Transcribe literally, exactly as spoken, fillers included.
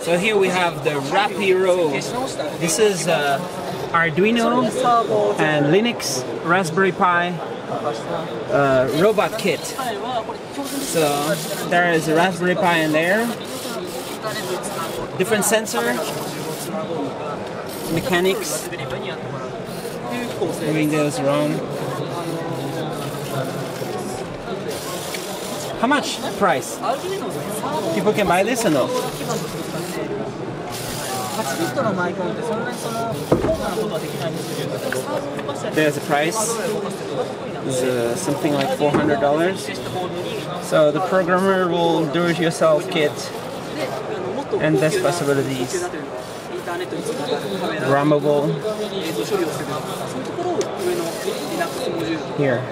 So here we have the Rapiro. This is uh, Arduino and Linux, Raspberry Pi uh, robot kit. So there is a Raspberry Pi in there, different sensor, mechanics, moving those around. How much price? People can buy this or no? There's a price. It's uh, something like four hundred dollars. So the programmer will do-it-yourself kit and there's possibilities. Programmable. Here.